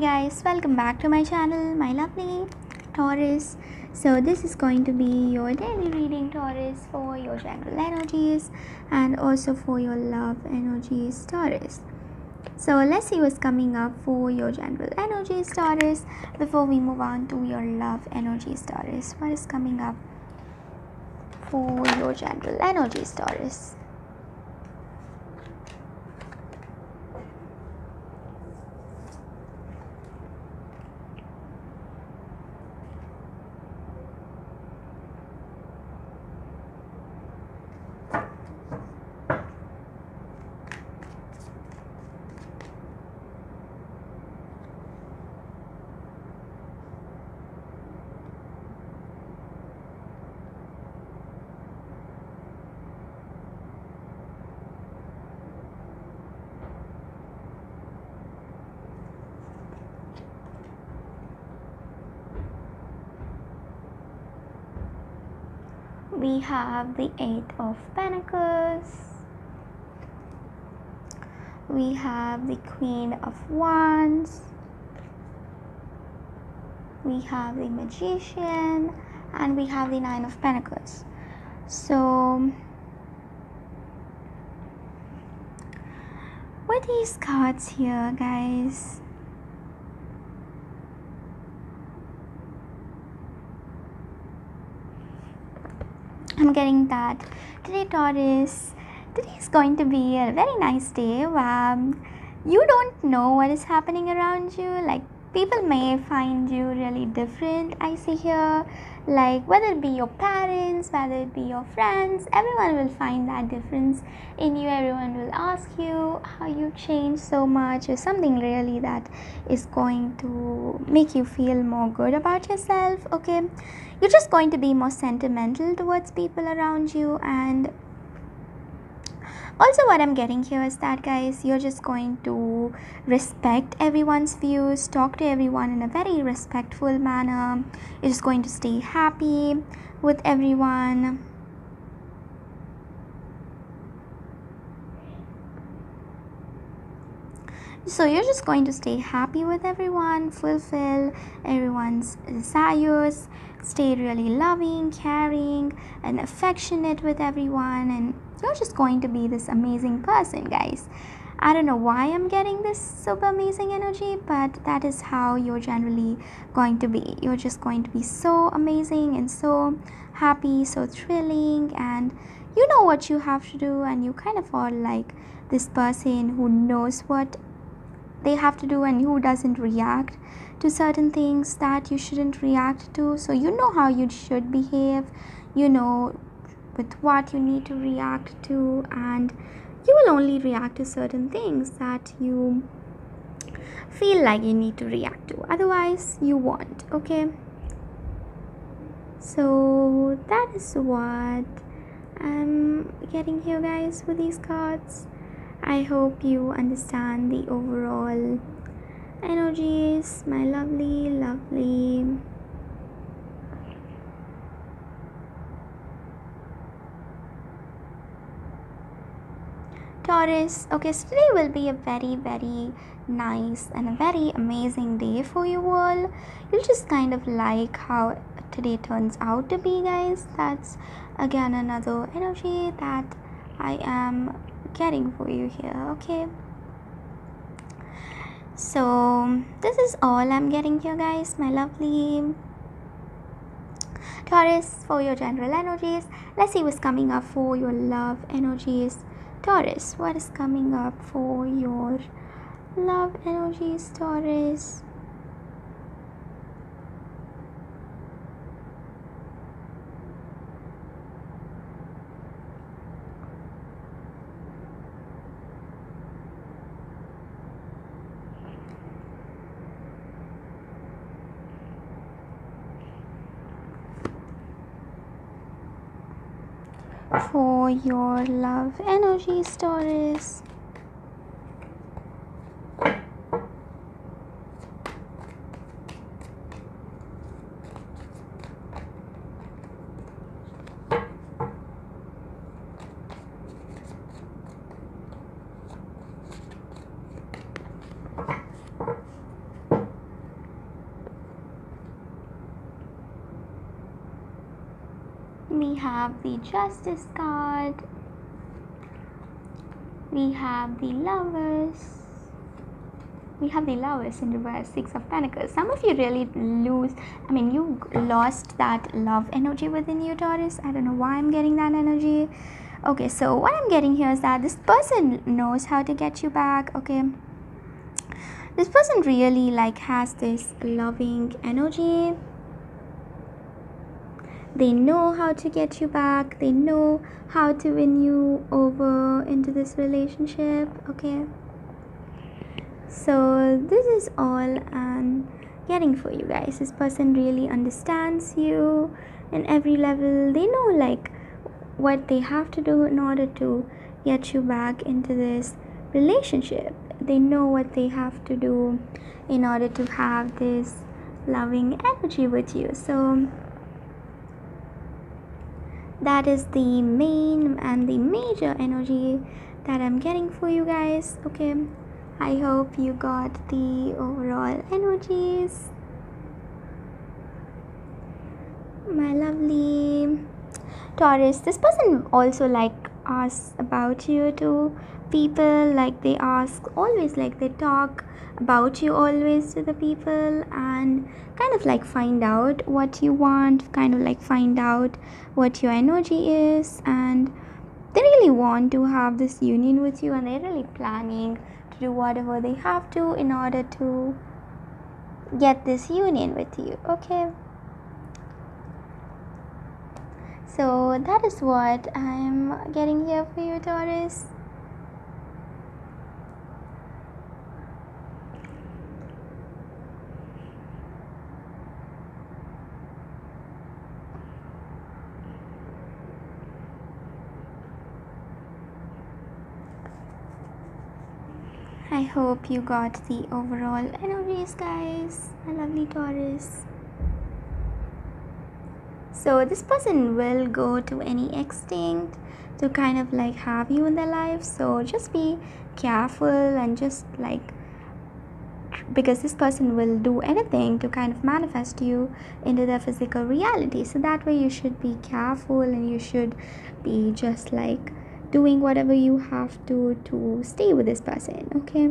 Hey guys, welcome back to my channel, my lovely Taurus. So this is going to be your daily reading, Taurus, for your general energies and also for your love energies, Taurus. So let's see what's coming up for your general energies, Taurus, before we move on to your love energies, Taurus. What is coming up for your general energies, Taurus? We have the Eight of Pentacles, we have the Queen of Wands, we have the Magician, and we have the Nine of Pentacles. So with these cards here, guys, I'm getting that today, Taurus, today is going to be a very nice day where you don't know what is happening around you. Like, people may find you really different, I see here. Like, whether it be your parents, whether it be your friends, everyone will find that difference in you. Everyone will ask you how you changed so much, or something really that is going to make you feel more good about yourself, okay? You're just going to be more sentimental towards people around you. And also what I'm getting here is that, guys, you're just going to respect everyone's views, talk to everyone in a very respectful manner. You're just going to stay happy with everyone. So you're just going to stay happy with everyone, fulfill everyone's desires, stay really loving, caring, and affectionate with everyone, and you're just going to be this amazing person, guys. I don't know why I'm getting this super amazing energy, but that is how you're generally going to be. You're just going to be so amazing and so happy, so thrilling, and you know what you have to do, and you kind of are like this person who knows what they have to do and who doesn't react to certain things that you shouldn't react to. So you know how you should behave, you know with what you need to react to, and you will only react to certain things that you feel like you need to react to, otherwise you won't, okay? So that is what I'm getting here, guys, with these cards. I hope you understand the overall energies, my lovely, lovely Taurus. Okay, so today will be a very, very nice and a very amazing day for you all. You'll just kind of like how today turns out to be, guys. That's again another energy that I am getting for you here, okay? So this is all I'm getting here, guys, my lovely Taurus, for your general energies. Let's see what's coming up for your love energies, Taurus. What is coming up for your love energies, Taurus? For your love energy, Taurus. We have the Justice card. We have the Lovers. We have the Lovers in reverse, Six of Pentacles. Some of you really lose, I mean, you lost that love energy within you, Taurus. I don't know why I'm getting that energy. Okay, so what I'm getting here is that this person knows how to get you back, okay? This person really like has this loving energy. They know how to get you back. They know how to win you over into this relationship, okay? So this is all I'm getting for you guys. This person really understands you in every level. They know like what they have to do in order to get you back into this relationship. They know what they have to do in order to have this loving energy with you. So that is the main and the major energy that I'm getting for you guys, okay? I hope you got the overall energies, my lovely Taurus. This person also like asks about you to people, like they ask always, like they talk about you always to the people, and kind of like find out what you want, kind of like find out what your energy is, and they really want to have this union with you, and they're really planning do whatever they have to in order to get this union with you, okay? So that is what I'm getting here for you, Taurus. I hope you got the overall energies, guys, my lovely Taurus. So this person will go to any extent to kind of like have you in their life. So just be careful and just like, because this person will do anything to kind of manifest you into their physical reality. So that way you should be careful and you should be just like doing whatever you have to stay with this person, okay?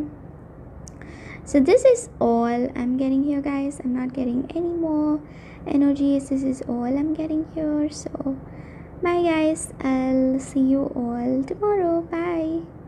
So this is all I'm getting here, guys. I'm not getting any more energies. This is all I'm getting here. So bye, guys. I'll see you all tomorrow. Bye.